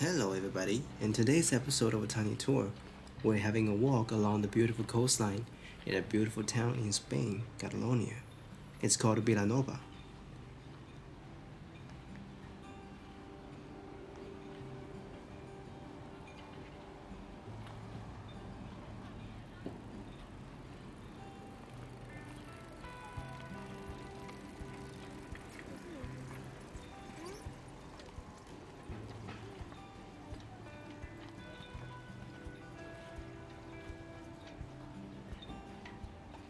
Hello everybody, in today's episode of A Tiny Tour, we're having a walk along the beautiful coastline in a beautiful town in Spain, Catalonia. It's called Vilanova.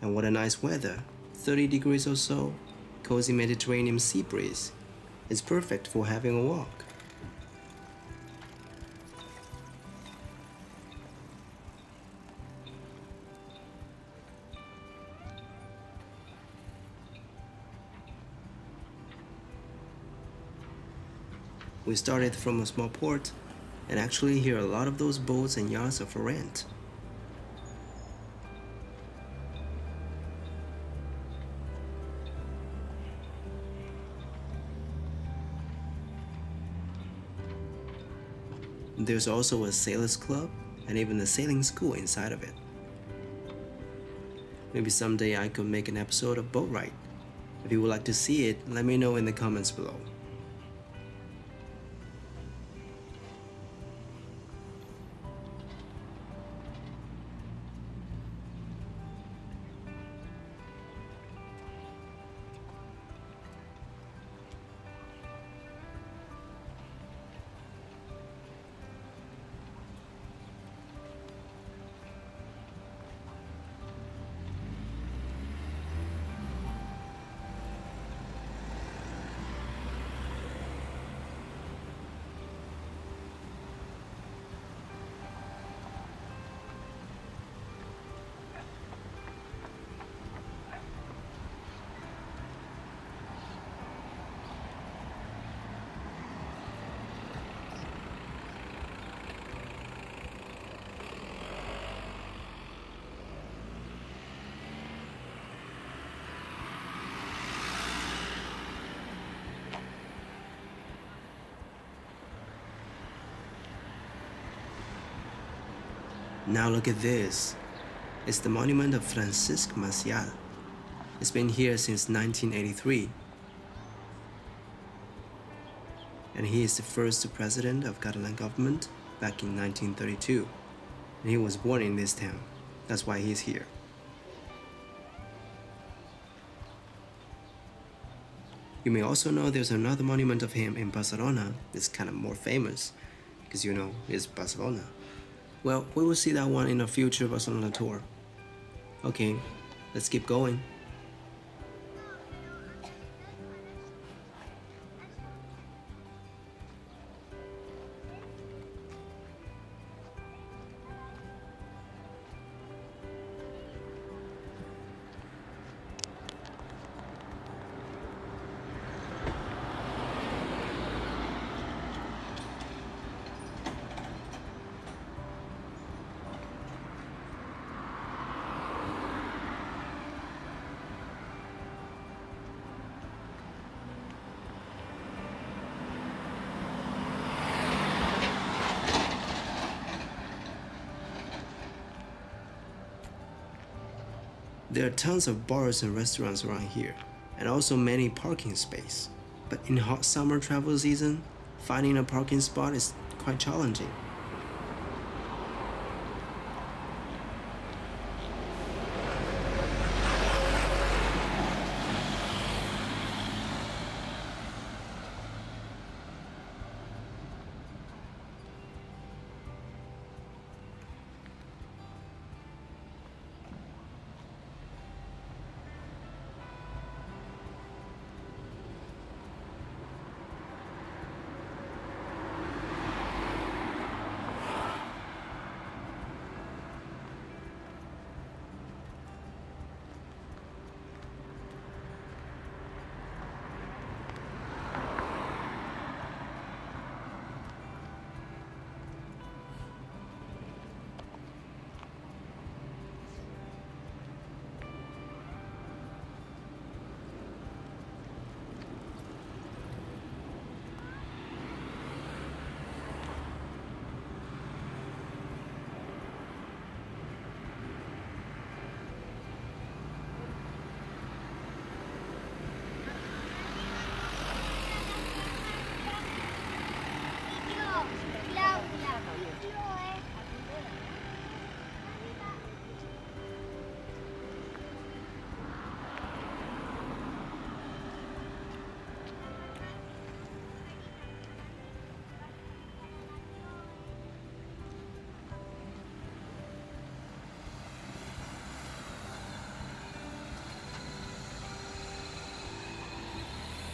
And what a nice weather, 30 degrees or so, cozy Mediterranean sea breeze. It's perfect for having a walk. We started from a small port, and actually here a lot of those boats and yachts are for rent. There's also a sailors club and even a sailing school inside of it. Maybe someday I could make an episode of Boat Ride. If you would like to see it, let me know in the comments below. Now look at this. It's the monument of Francesc Macià. It's been here since 1983. And he is the first president of Catalan government back in 1932. And he was born in this town. That's why he's here. You may also know there's another monument of him in Barcelona. It's kind of more famous because, you know, it's Barcelona. Well, we will see that one in a future Barcelona tour. Okay, let's keep going. There are tons of bars and restaurants around here, and also many parking spaces. But in hot summer travel season, finding a parking spot is quite challenging.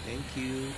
Thank you.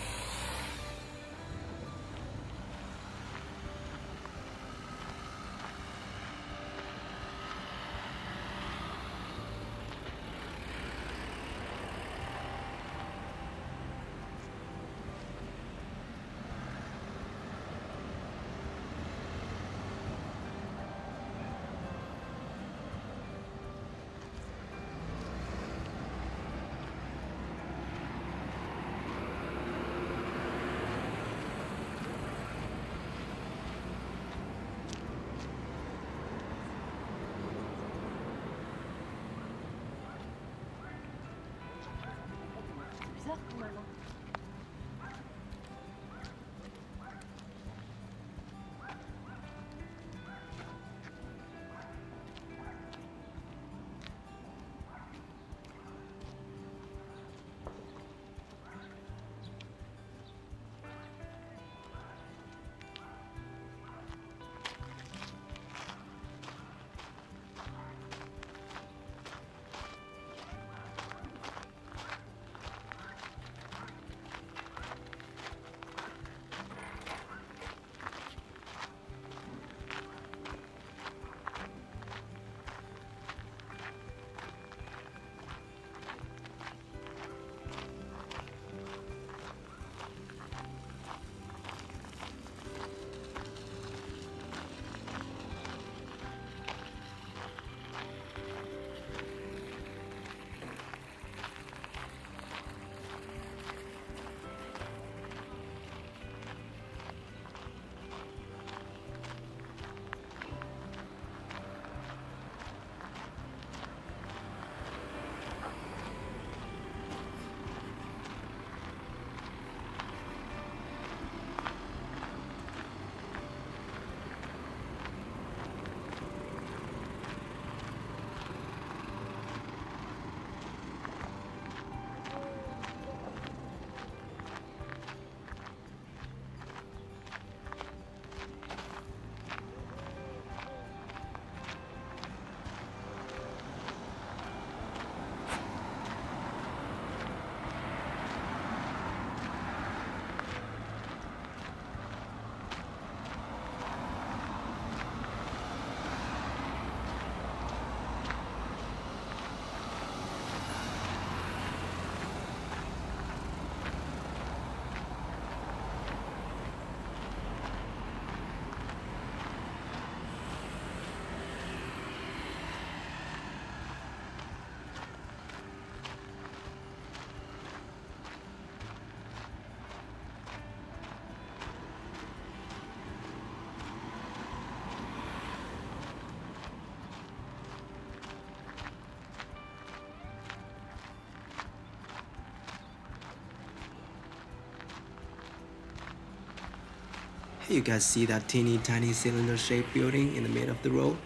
You guys see that teeny tiny cylinder shaped building in the middle of the road?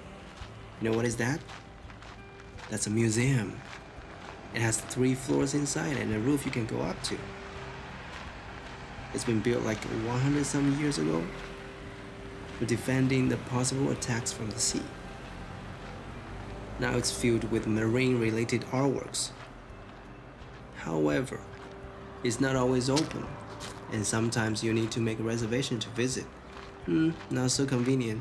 You know what is that? That's a museum. It has 3 floors inside and a roof you can go up to. It's been built like 100 some years ago for defending the possible attacks from the sea. Now it's filled with marine related artworks. However, it's not always open. And sometimes you need to make a reservation to visit. Not so convenient.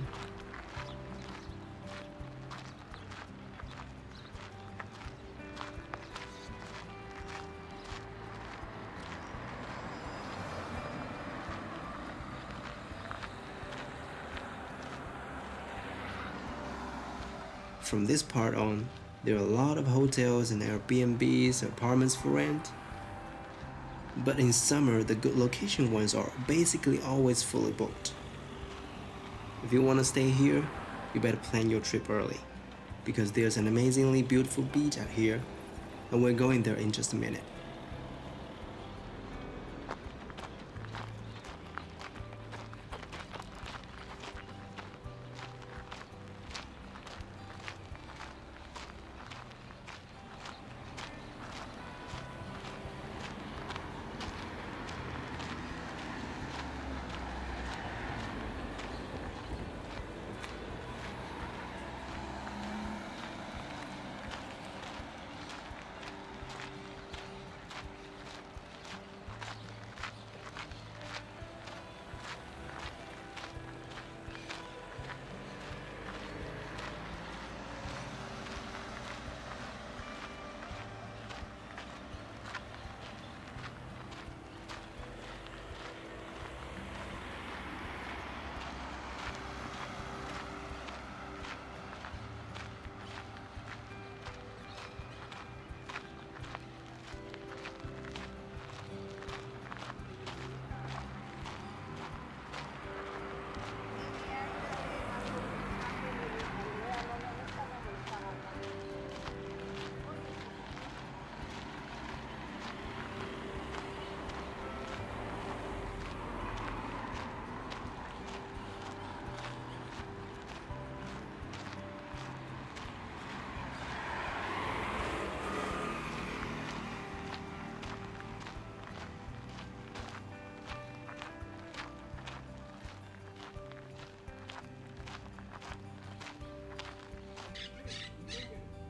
From this part on, there are a lot of hotels and Airbnbs, apartments for rent. But in summer, the good location ones are basically always fully booked. If you want to stay here, you better plan your trip early, because there's an amazingly beautiful beach out here, and we're going there in just a minute.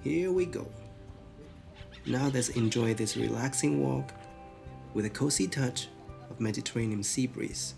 Here we go. Now let's enjoy this relaxing walk with a cozy touch of Mediterranean sea breeze.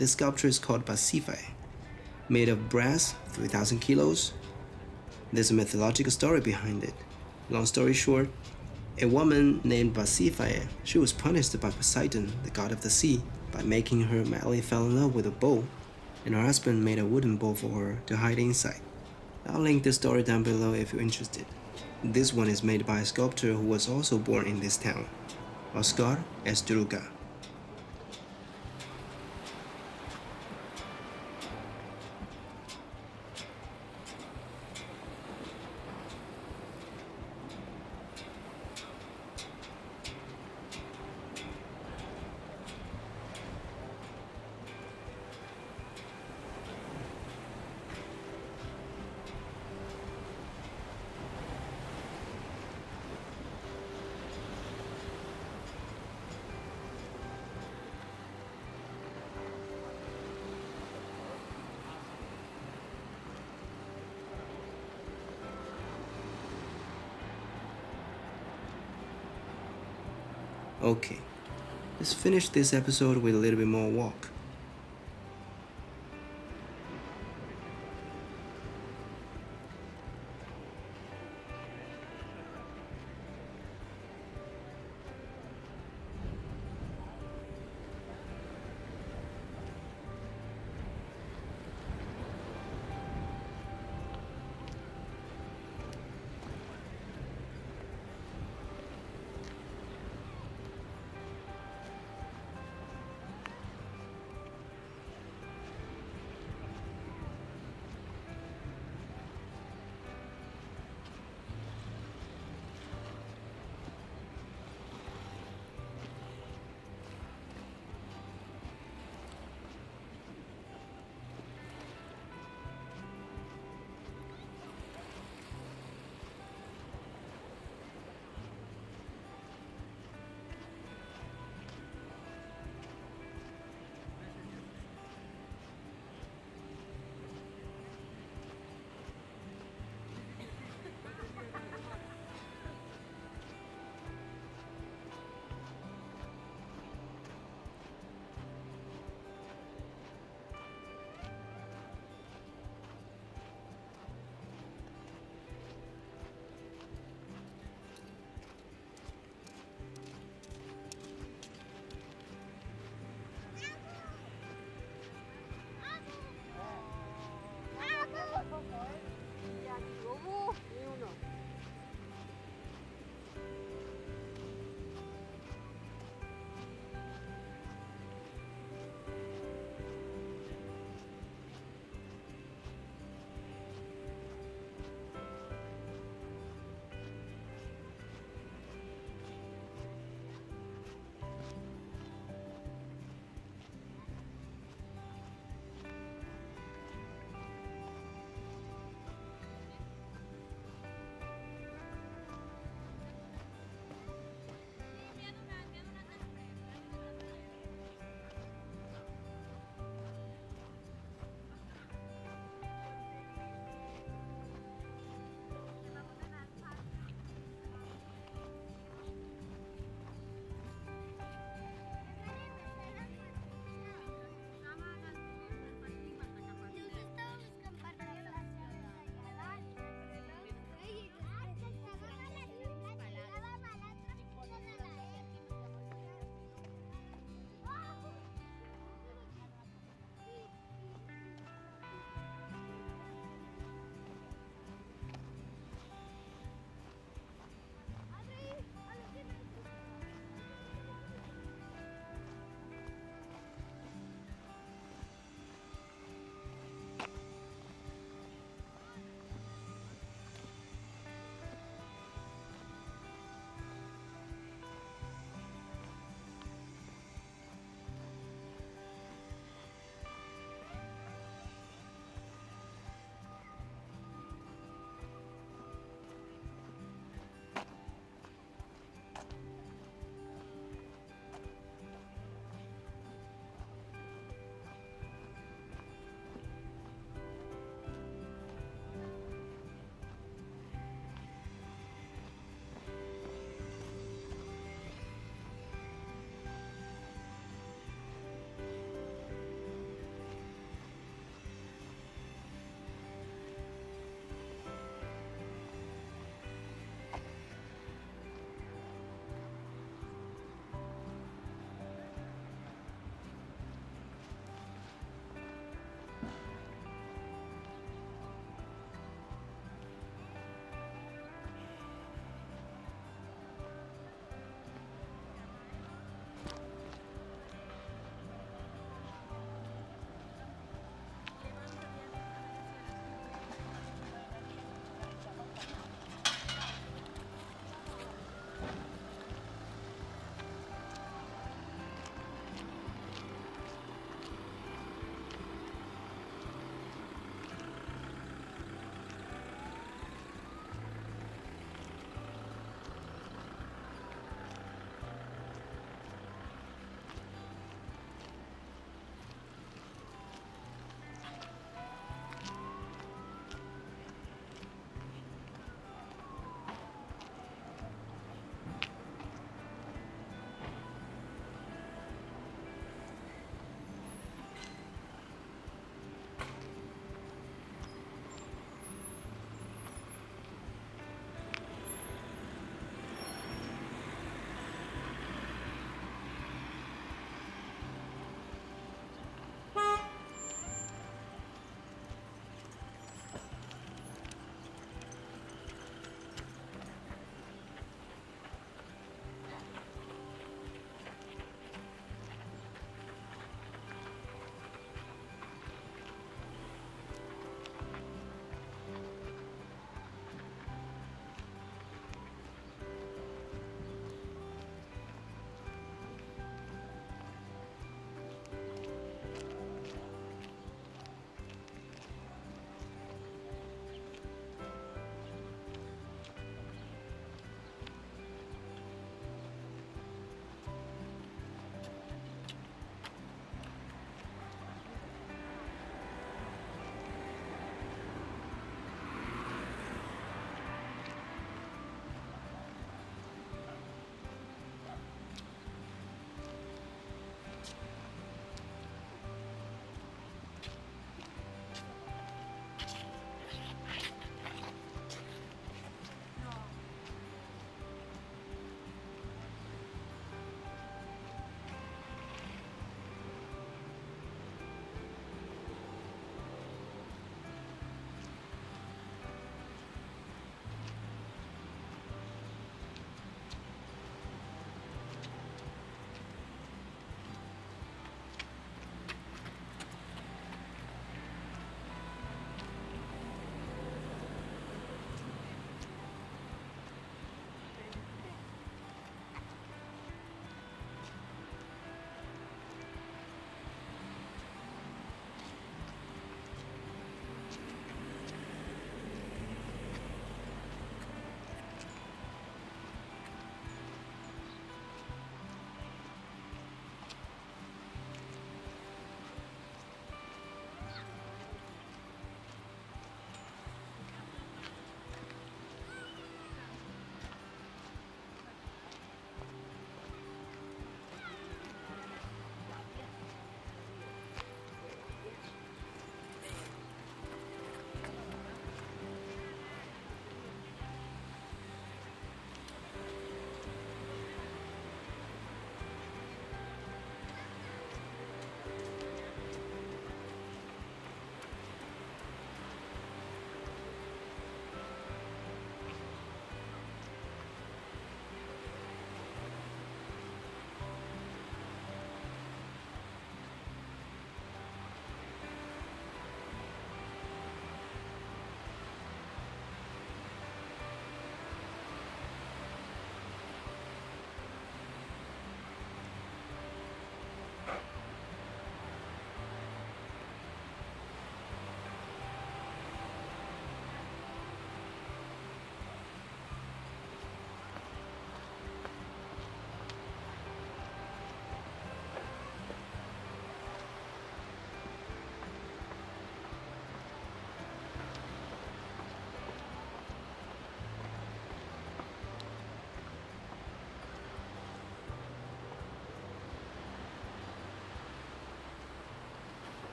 This sculpture is called Pasifae, made of brass, 3,000 kilos. There's a mythological story behind it. Long story short, a woman named Pasifae, she was punished by Poseidon, the god of the sea, by making her madly fall in love with a bowl, and her husband made a wooden bowl for her to hide inside. I'll link this story down below if you're interested. This one is made by a sculptor who was also born in this town, Oscar Estruga. Okay, let's finish this episode with a little bit more walk.